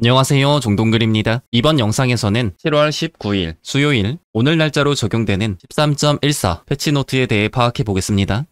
안녕하세요, 종동글입니다. 이번 영상에서는 7월 19일 수요일 오늘 날짜로 적용되는 13.14 패치노트에 대해 파악해 보겠습니다.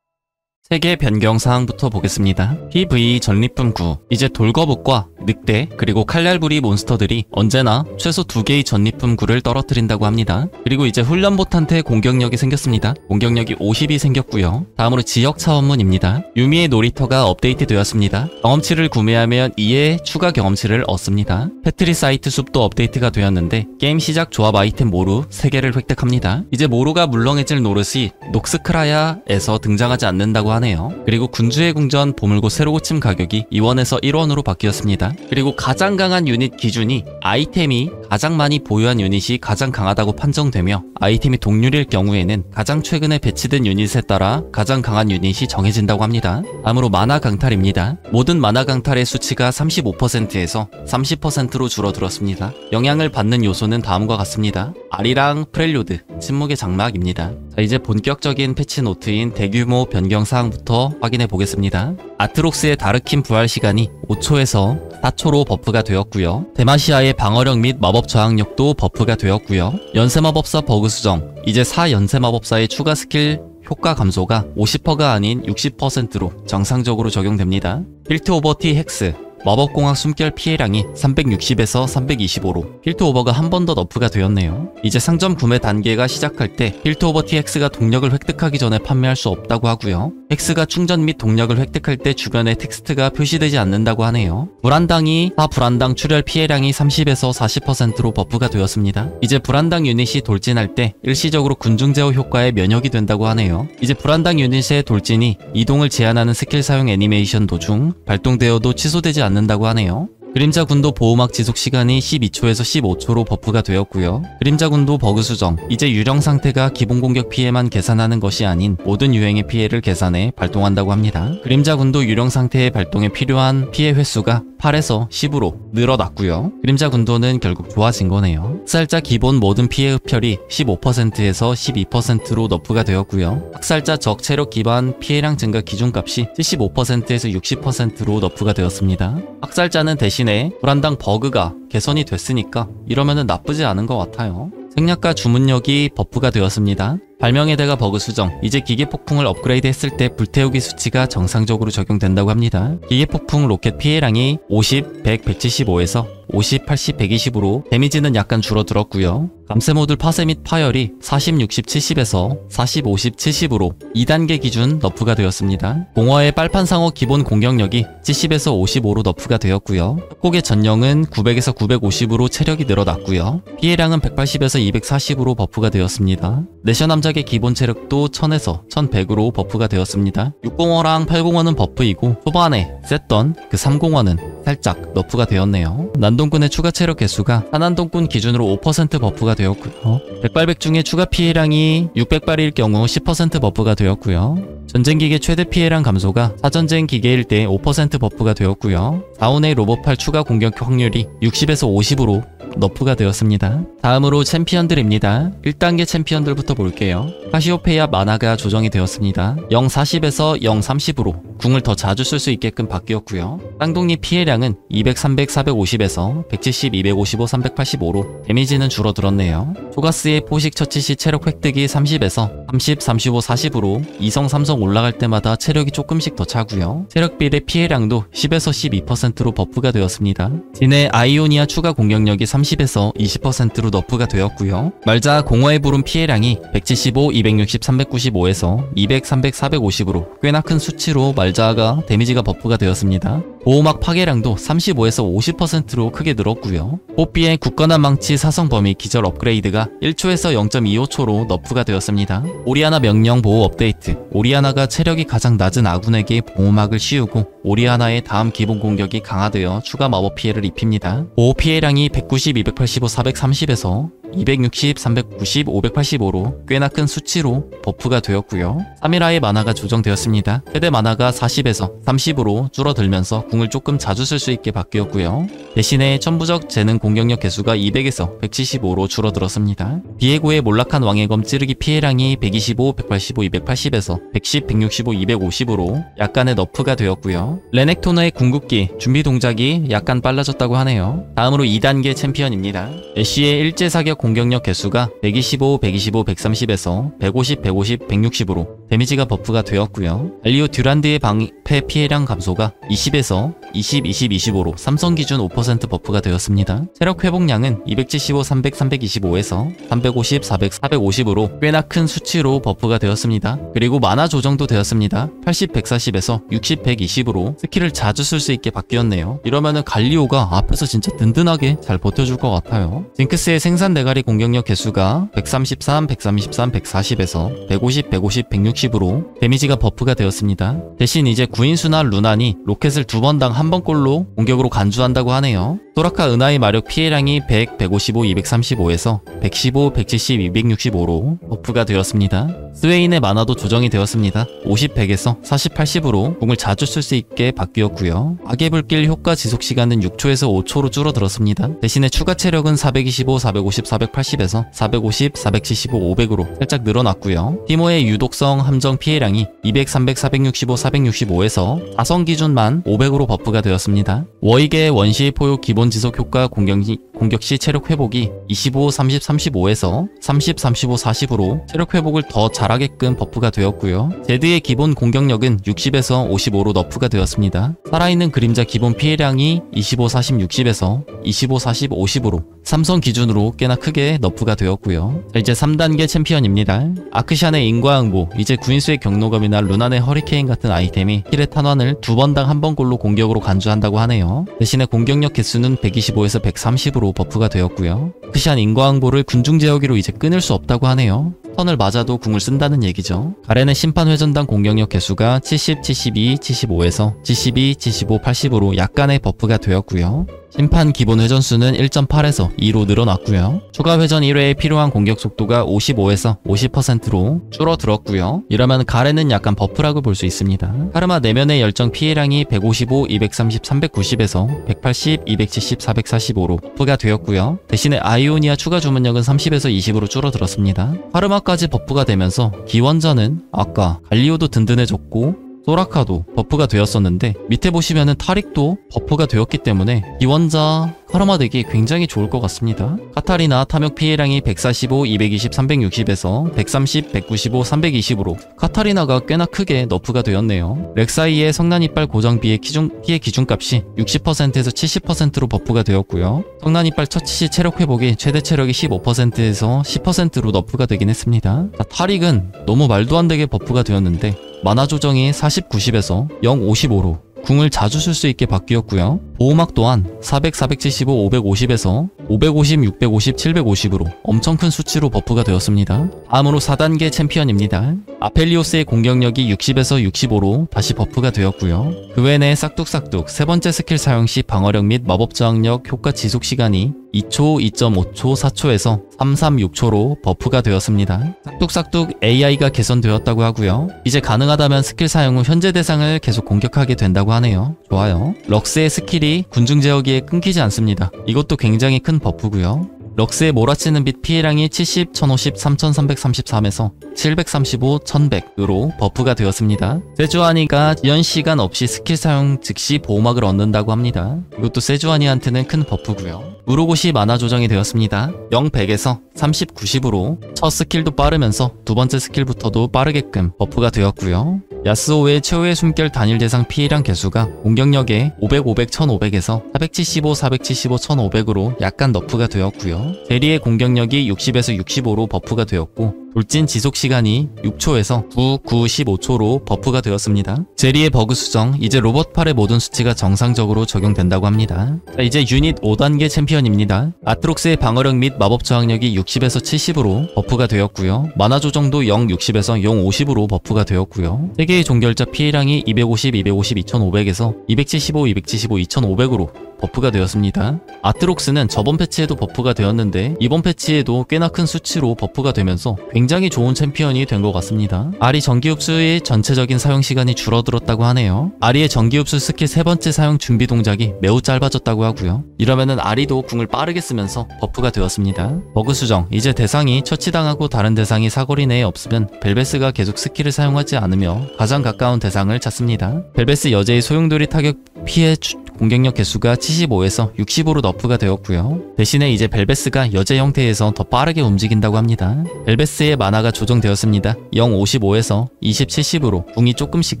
세계 변경 사항부터 보겠습니다. PV 전리품구, 이제 돌거북과 늑대 그리고 칼날부리 몬스터들이 언제나 최소 2개의 전리품구를 떨어뜨린다고 합니다. 그리고 이제 훈련봇한테 공격력이 생겼습니다. 공격력이 50이 생겼고요. 다음으로 지역 차원문입니다. 유미의 놀이터가 업데이트 되었습니다. 경험치를 구매하면 2의 추가 경험치를 얻습니다. 페트리사이트 숲도 업데이트가 되었는데 게임 시작 조합 아이템 모루 3개를 획득합니다. 이제 모루가 물렁해질 노릇이 녹스크라야에서 등장하지 않는다고 하네요. 그리고 군주의 궁전 보물고 새로 고침 가격이 2원에서 1원으로 바뀌었습니다. 그리고 가장 강한 유닛 기준이 아이템이 가장 많이 보유한 유닛이 가장 강하다고 판정되며 아이템이 동률일 경우에는 가장 최근에 배치된 유닛에 따라 가장 강한 유닛이 정해진다고 합니다. 다음으로 만화 강탈입니다. 모든 만화 강탈의 수치가 35%에서 30%로 줄어들었습니다. 영향을 받는 요소는 다음과 같습니다. 아리랑 프렐류드, 침묵의 장막입니다. 자, 이제 본격적인 패치노트인 대규모 변경 사항부터 확인해 보겠습니다. 아트록스의 다르킨 부활 시간이 5초에서 4초로 버프가 되었고요. 데마시아의 방어력 및 마법 저항력도 버프가 되었고요. 연쇄마법사 버그 수정, 이제 4연쇄마법사의 추가 스킬 효과 감소가 50%가 아닌 60%로 정상적으로 적용됩니다. 필트오버 T-Hex, 마법공학 숨결 피해량이 360에서 325로 필트오버가 한 번 더 너프가 되었네요. 이제 상점 구매 단계가 시작할 때 필트오버 TX가 동력을 획득하기 전에 판매할 수 없다고 하고요. 헥스가 충전 및 동력을 획득할 때 주변에 텍스트가 표시되지 않는다고 하네요. 불한당이 4 불한당 출혈 피해량이 30에서 40%로 버프가 되었습니다. 이제 불한당 유닛이 돌진할 때 일시적으로 군중 제어 효과에 면역이 된다고 하네요. 이제 불한당 유닛의 돌진이 이동을 제한하는 스킬 사용 애니메이션 도중 발동되어도 취소되지 않는다고 하네요. 그림자군도 보호막 지속 시간이 12초에서 15초로 버프가 되었고요. 그림자군도 버그 수정, 이제 유령 상태가 기본 공격 피해만 계산하는 것이 아닌 모든 유행의 피해를 계산해 발동한다고 합니다. 그림자군도 유령 상태의 발동에 필요한 피해 횟수가 8에서 10으로 늘어났고요. 그림자군도는 결국 좋아진 거네요. 학살자 기본 모든 피해 흡혈이 15%에서 12%로 너프가 되었고요. 학살자 적 체력 기반 피해량 증가 기준값이 75%에서 60%로 너프가 되었습니다. 학살자는 대신에 불한당 버그가 개선이 됐으니까 이러면은 나쁘지 않은 것 같아요. 생략과 주문력이 버프가 되었습니다. 발명의대가 버그 수정, 이제 기계폭풍을 업그레이드 했을 때 불태우기 수치가 정상적으로 적용된다고 합니다. 기계폭풍 로켓 피해량이 50, 100, 175에서 50, 80, 120으로 데미지는 약간 줄어들었고요. 감세 모듈 파쇄 및 파열이 40, 60, 70에서 40, 50, 70으로 2단계 기준 너프가 되었습니다. 공허의 빨판상어 기본 공격력이 70에서 55로 너프가 되었고요. 협곡의 전령은 900에서 950으로 체력이 늘어났고요. 피해량은 180에서 240으로 버프가 되었습니다. 내셔남자 기본 체력도 1000에서 1100으로 버프가 되었습니다. 605랑 805는 버프이고 초반에 셌던 그 305는 살짝 너프가 되었네요. 난동꾼의 추가 체력 개수가 한난동꾼 기준으로 5% 버프가 되었고요. 백발백중의 추가 피해량이 600발일 경우 10% 버프가 되었고요. 전쟁기계 최대 피해량 감소가 사전쟁기계일 때 5% 버프가 되었고요. 4운의 로봇팔 추가 공격 확률이 60에서 50으로 너프가 되었습니다. 다음으로 챔피언들입니다. 1단계 챔피언들부터 볼게요. 카시오페아 만화가 조정이 되었습니다. 0.40에서 0.30으로 궁을 더 자주 쓸 수 있게끔 바뀌었고요. 쌍둥이 피해량은 200, 300, 450에서 170, 255, 385로 데미지는 줄어들었네요. 초가스의 포식 처치 시 체력 획득이 30에서 30, 35, 40으로 2성, 3성 올라갈 때마다 체력이 조금씩 더 차고요. 체력빌의 피해량도 10에서 12%로 버프가 되었습니다. 진의 아이오니아 추가 공격력이 30에서 20%로 너프가 되었고요. 말자하 공허의 불음 피해량이 175, 260, 395에서 200, 300, 450으로 꽤나 큰 수치로 말자하가 데미지가 버프가 되었습니다. 보호막 파괴량도 35에서 50%로 크게 늘었고요. 뽀삐의 굳건한 망치 사성 범위 기절 업그레이드가 1초에서 0.25초로 너프가 되었습니다. 오리아나 명령 보호 업데이트, 오리아나가 체력이 가장 낮은 아군에게 보호막을 씌우고 오리아나의 다음 기본 공격이 강화되어 추가 마법 피해를 입힙니다. 보호 피해량이 190, 285, 430에서 260, 390, 585로 꽤나 큰 수치로 버프가 되었고요. 3일화의 만화가 조정되었습니다. 최대 만화가 40에서 30으로 줄어들면서 궁을 조금 자주 쓸 수 있게 바뀌었고요. 대신에 천부적 재능 공격력 개수가 200에서 175로 줄어들었습니다. 디에고의 몰락한 왕의 검 찌르기 피해량이 125, 185, 280에서 110, 165, 250으로 약간의 너프가 되었고요. 레넥토너의 궁극기 준비 동작이 약간 빨라졌다고 하네요. 다음으로 2단계 챔피언입니다. 애쉬의 일제사격 공격력 개수가 125, 125, 130에서 150, 150, 160으로 데미지가 버프가 되었고요. 갈리오 듀란드의 방패 피해량 감소가 20에서 20, 20, 25로 삼성 기준 5% 버프가 되었습니다. 체력 회복량은 275, 300, 325에서 350, 400, 450으로 꽤나 큰 수치로 버프가 되었습니다. 그리고 만화 조정도 되었습니다. 80, 140에서 60, 120으로 스킬을 자주 쓸 수 있게 바뀌었네요. 이러면은 갈리오가 앞에서 진짜 든든하게 잘 버텨줄 것 같아요. 징크스의 생산 대가리 공격력 개수가 133, 133, 140에서 150, 150, 160으로 데미지가 버프가 되었습니다. 대신 이제 구인수나 루난이 로켓을 2번당 1번꼴로 공격으로 간주한다고 하네요. 소라카 은하의 마력 피해량이 100, 155, 235에서 115, 170, 265로 버프가 되었습니다. 스웨인의 만화도 조정이 되었습니다. 50, 100에서 40, 80으로 궁을 자주 쓸 수 있게 바뀌었고요. 악의 불길 효과 지속시간은 6초에서 5초로 줄어들었습니다. 대신에 추가 체력은 425, 450, 480에서 450, 475, 500으로 살짝 늘어났고요. 티모의 유독성 함정 피해량이 200, 300, 465, 465에서 4성 기준만 500으로 버프가 되었습니다. 워익의 원시 포효 기본 지속 효과 공격시 체력 회복이 25, 30, 35에서 30, 35, 40으로 체력 회복을 더 잘하게끔 버프가 되었고요. 제드의 기본 공격력은 60에서 55로 너프가 되었습니다. 살아있는 그림자 기본 피해량이 25, 40, 60에서 25, 40, 50으로 삼성 기준으로 꽤나 크게 너프가 되었고요. 이제 3단계 챔피언입니다. 아크샨의 인과응보, 이제 구인수의 경로감이나 루난의 허리케인 같은 아이템이 힐의 탄환을 2번당 1번꼴로 공격으로 간주한다고 하네요. 대신에 공격력 개수는 125에서 130으로 버프가 되었고요. 아크샨 인과응보를 군중제어기로 이제 끊을 수 없다고 하네요. 턴을 맞아도 궁을 쓴다는 얘기죠. 가렌의 심판회전당 공격력 개수가 70, 72, 75에서 72, 75, 80으로 약간의 버프가 되었고요. 심판 기본 회전수는 1.8에서 2로 늘어났고요. 추가 회전 1회에 필요한 공격 속도가 55에서 50%로 줄어들었고요. 이러면 가렌은 약간 버프라고 볼 수 있습니다. 카르마 내면의 열정 피해량이 155, 230, 390에서 180, 270, 445로 버프가 되었고요. 대신에 아이오니아 추가 주문력은 30에서 20으로 줄어들었습니다. 카르마까지 버프가 되면서 기원자는 아까 갈리오도 든든해졌고 소라카도 버프가 되었었는데 밑에 보시면은 타릭도 버프가 되었기 때문에 기원자 카르마 덱이 굉장히 좋을 것 같습니다. 카타리나 탐욕 피해량이 145, 220, 360에서 130, 195, 320으로 카타리나가 꽤나 크게 너프가 되었네요. 렉사이의 성난이빨 고정비의 피해 기준값이 60%에서 70%로 버프가 되었고요. 성난이빨 처치시 체력 회복이 최대 체력이 15%에서 10%로 너프가 되긴 했습니다. 타릭은 너무 말도 안 되게 버프가 되었는데 만화 조정이 40, 90에서 0, 55로 궁을 자주 쓸 수 있게 바뀌었고요. 보호막 또한 400, 475, 550에서 550, 650, 750으로 엄청 큰 수치로 버프가 되었습니다. 다음으로 4단계 챔피언입니다. 아펠리오스의 공격력이 60에서 65로 다시 버프가 되었고요. 그 외에 싹둑싹둑 세 번째 스킬 사용 시 방어력 및 마법 저항력 효과 지속 시간이 2초, 2.5초, 4초에서 3, 6초로 버프가 되었습니다. 싹둑싹둑 AI가 개선되었다고 하고요. 이제 가능하다면 스킬 사용 후 현재 대상을 계속 공격하게 된다고 하네요. 좋아요. 럭스의 스킬이 군중 제어기에 끊기지 않습니다. 이것도 굉장히 큰 버프고요. 럭스의 몰아치는 빛 피해량이 70, 1050, 3333에서 735, 1100으로 버프가 되었습니다. 세주아니가 지연시간 없이 스킬 사용 즉시 보호막을 얻는다고 합니다. 이것도 세주아니한테는 큰 버프고요. 우로고시 만화 조정이 되었습니다. 0, 100에서 30, 90으로 첫 스킬도 빠르면서 두 번째 스킬부터도 빠르게끔 버프가 되었고요. 야스오의 최후의 숨결 단일 대상 피해량 개수가 공격력에 500, 500, 1500에서 475, 475, 1500으로 약간 너프가 되었고요. 제리의 공격력이 60에서 65로 버프가 되었고 돌진 지속시간이 6초에서 9, 9, 15초로 버프가 되었습니다. 제리의 버그 수정, 이제 로봇팔의 모든 수치가 정상적으로 적용된다고 합니다. 자, 이제 유닛 5단계 챔피언입니다. 아트록스의 방어력 및 마법 저항력이 60에서 70으로 버프가 되었고요. 만화 조정도 0, 60에서 0, 50으로 버프가 되었고요. 세계의 종결자 피해량이 250, 250, 2500에서 275, 275, 2500으로 버프가 되었습니다. 아트록스는 저번 패치에도 버프가 되었는데 이번 패치에도 꽤나 큰 수치로 버프가 되면서 굉장히 좋은 챔피언이 된 것 같습니다. 아리 전기흡수의 전체적인 사용시간이 줄어들었다고 하네요. 아리의 전기흡수 스킬 세 번째 사용 준비 동작이 매우 짧아졌다고 하고요. 이러면은 아리도 궁을 빠르게 쓰면서 버프가 되었습니다. 버그 수정, 이제 대상이 처치당하고 다른 대상이 사거리 내에 없으면 벨베스가 계속 스킬을 사용하지 않으며 가장 가까운 대상을 찾습니다. 벨베스 여제의 소용돌이 타격 피해 공격력 개수가 75에서 65로 너프가 되었고요. 대신에 이제 벨베스가 여제 형태에서 더 빠르게 움직인다고 합니다. 벨베스의 만화가 조정되었습니다. 0.55에서 20.70으로 궁이 조금씩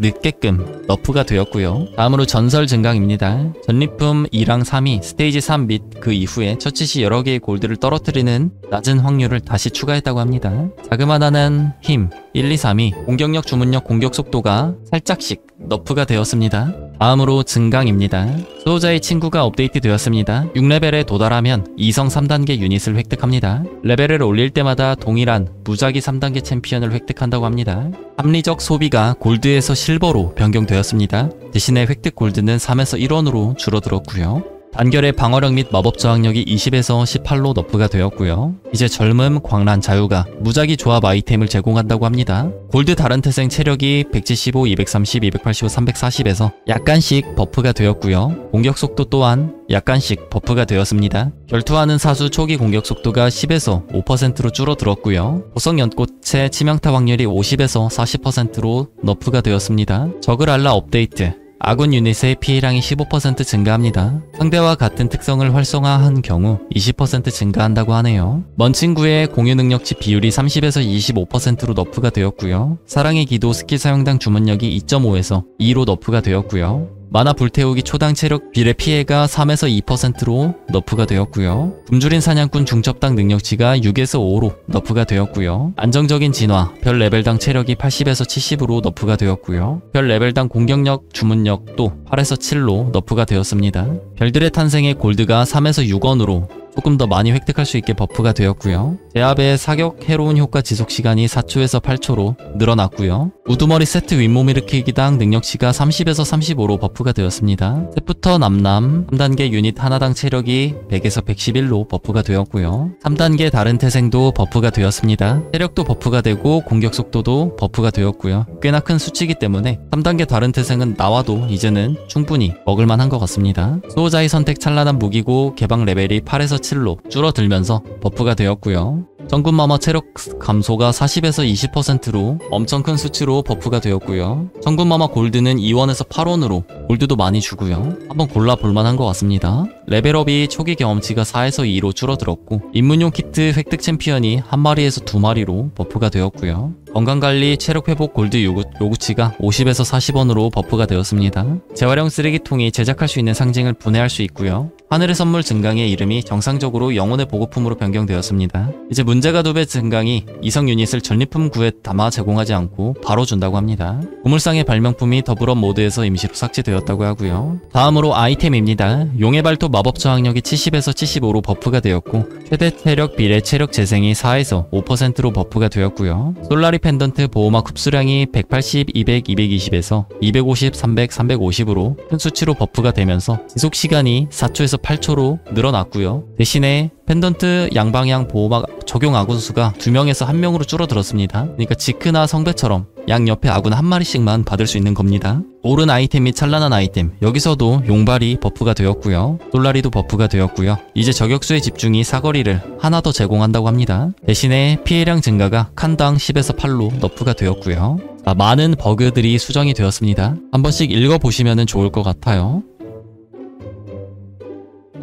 늦게끔 너프가 되었고요. 다음으로 전설 증강입니다. 전리품 2랑 3이 스테이지 3 및 그 이후에 처치시 여러 개의 골드를 떨어뜨리는 낮은 확률을 다시 추가했다고 합니다. 자그마한 힘 1, 2, 3이 공격력, 주문력, 공격 속도가 살짝씩 너프가 되었습니다. 다음으로 증강입니다. 수호자의 친구가 업데이트 되었습니다. 6레벨에 도달하면 2성 3단계 유닛을 획득합니다. 레벨을 올릴 때마다 동일한 무작위 3단계 챔피언을 획득한다고 합니다. 합리적 소비가 골드에서 실버로 변경되었습니다. 대신에 획득 골드는 3에서 1원으로 줄어들었고요. 단결의 방어력 및 마법 저항력이 20에서 18로 너프가 되었고요. 이제 젊음, 광란, 자유가 무작위 조합 아이템을 제공한다고 합니다. 골드 다른 태생 체력이 175, 230, 285, 340에서 약간씩 버프가 되었고요. 공격 속도 또한 약간씩 버프가 되었습니다. 결투하는 사수 초기 공격 속도가 10에서 5%로 줄어들었고요. 보석 연꽃의 치명타 확률이 50에서 40%로 너프가 되었습니다. 저그랄라 업데이트. 아군 유닛의 피해량이 15% 증가합니다. 상대와 같은 특성을 활성화한 경우 20% 증가한다고 하네요. 먼 친구의 공유 능력치 비율이 30에서 25%로 너프가 되었고요. 사랑의 기도 스킬 사용당 주문력이 2.5에서 2로 너프가 되었고요. 만화 불태우기 초당 체력 비례 피해가 3에서 2%로 너프가 되었고요. 굶주린 사냥꾼 중첩당 능력치가 6에서 5로 너프가 되었고요. 안정적인 진화, 별 레벨당 체력이 80에서 70으로 너프가 되었고요. 별 레벨당 공격력, 주문력도 8에서 7로 너프가 되었습니다. 별들의 탄생의 골드가 3에서 6원으로 조금 더 많이 획득할 수 있게 버프가 되었고요. 제압의 사격 해로운 효과 지속시간이 4초에서 8초로 늘어났고요. 우두머리 세트 윗몸 일으키기당 능력치가 30에서 35로 버프가 되었습니다. 셋부터 남남 3단계 유닛 하나당 체력이 100에서 111로 버프가 되었고요. 3단계 다른 태생도 버프가 되었습니다. 체력도 버프가 되고 공격 속도도 버프가 되었고요. 꽤나 큰 수치이기 때문에 3단계 다른 태생은 나와도 이제는 충분히 먹을만한 것 같습니다. 수호자의 선택 찬란한 무기고 개방 레벨이 8에서 7로 줄어들면서 버프가 되었고요. 천군마마 체력 감소가 40에서 20%로 엄청 큰 수치로 버프가 되었고요. 천군마마 골드는 2원에서 8원으로 골드도 많이 주고요. 한번 골라볼만한 것 같습니다. 레벨업이 초기 경험치가 4에서 2로 줄어들었고 입문용 키트 획득 챔피언이 1마리에서 2마리로 버프가 되었고요. 건강관리 체력 회복 골드 요구치가 50에서 40원으로 버프가 되었습니다. 재활용 쓰레기통이 제작할 수 있는 상징을 분해할 수 있고요. 하늘의 선물 증강의 이름이 정상적으로 영혼의 보급품으로 변경되었습니다. 이제 문제가 2배 증강이 이성 유닛을 전리품 구에 담아 제공하지 않고 바로 준다고 합니다. 보물상의 발명품이 더블업 모드에서 임시로 삭제되었다고 하고요. 다음으로 아이템입니다. 용의 발톱 마법 저항력이 70에서 75로 버프가 되었고 최대 체력 비례 체력 재생이 4에서 5%로 버프가 되었고요. 솔라리 펜던트 보호막 흡수량이 180, 200, 220에서 250, 300, 350으로 큰 수치로 버프가 되면서 지속시간이 4초에서 8초로 늘어났고요. 대신에 펜던트 양방향 보호막 적용 아군 수가 2명에서 1명으로 줄어들었습니다. 그러니까 지크나 성배처럼 양옆에 아군 한 마리씩만 받을 수 있는 겁니다. 오른 아이템 및 찬란한 아이템, 여기서도 용발이 버프가 되었고요. 솔라리도 버프가 되었고요. 이제 저격수의 집중이 사거리를 하나 더 제공한다고 합니다. 대신에 피해량 증가가 칸당 10에서 8로 너프가 되었고요. 자, 많은 버그들이 수정이 되었습니다. 한 번씩 읽어보시면 좋을 것 같아요.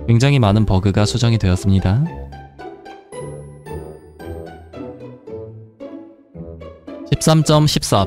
굉장히 많은 버그가 수정이 되었습니다.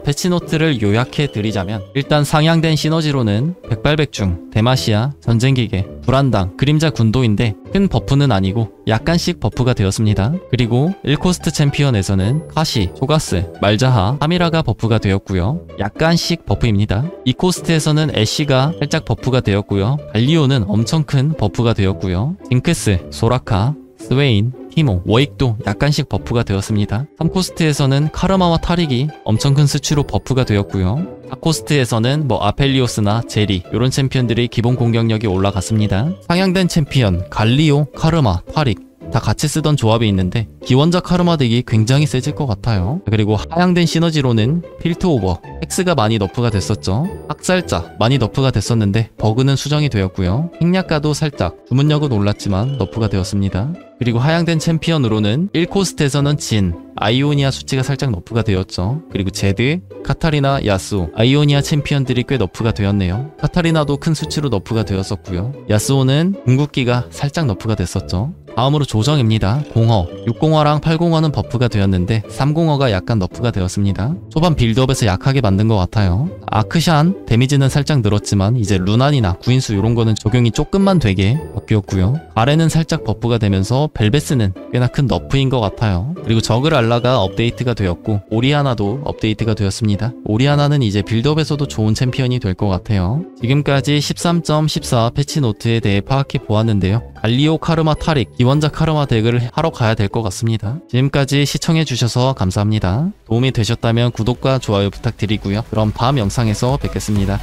패치노트를 요약해드리자면 일단 상향된 시너지로는 백발백중, 데마시아, 전쟁기계, 불한당, 그림자군도인데 큰 버프는 아니고 약간씩 버프가 되었습니다. 그리고 1코스트 챔피언에서는 카시, 초가스, 말자하, 하미라가 버프가 되었고요. 약간씩 버프입니다. 2코스트에서는 애쉬가 살짝 버프가 되었고요. 갈리오는 엄청 큰 버프가 되었고요. 징크스, 소라카, 스웨인, 히모, 워익도 약간씩 버프가 되었습니다. 3코스트에서는 카르마와 타릭이 엄청 큰 수치로 버프가 되었고요. 다코스트에서는 뭐 아펠리오스나 제리 요런 챔피언들이 기본 공격력이 올라갔습니다. 상향된 챔피언 갈리오, 카르마, 타릭 다 같이 쓰던 조합이 있는데 기원자 카르마 덱이 굉장히 세질 것 같아요. 그리고 하향된 시너지로는 필트오버, 헥스가 많이 너프가 됐었죠. 학살자 많이 너프가 됐었는데 버그는 수정이 되었고요. 행략가도 살짝 주문력은 올랐지만 너프가 되었습니다. 그리고 하향된 챔피언으로는 1코스트에서는 진, 아이오니아 수치가 살짝 너프가 되었죠. 그리고 제드, 카타리나, 야스오, 아이오니아 챔피언들이 꽤 너프가 되었네요. 카타리나도 큰 수치로 너프가 되었었고요. 야스오는 궁극기가 살짝 너프가 됐었죠. 다음으로 조정입니다. 공허, 60화랑 80화는 버프가 되었는데 30화가 약간 너프가 되었습니다. 초반 빌드업에서 약하게 만든 것 같아요. 아크샨, 데미지는 살짝 늘었지만 이제 루난이나 구인수 이런 거는 적용이 조금만 되게 바뀌었고요. 아래는 살짝 버프가 되면서 벨베스는 꽤나 큰 너프인 것 같아요. 그리고 저글 알라가 업데이트가 되었고 오리아나도 업데이트가 되었습니다. 오리아나는 이제 빌드업에서도 좋은 챔피언이 될 것 같아요. 지금까지 13.14 패치노트에 대해 파악해 보았는데요. 갈리오, 카르마, 타릭, 기원자 카르마 덱을 하러 가야 될 것 같습니다. 지금까지 시청해주셔서 감사합니다. 도움이 되셨다면 구독과 좋아요 부탁드리고요. 그럼 다음 영상에서 뵙겠습니다.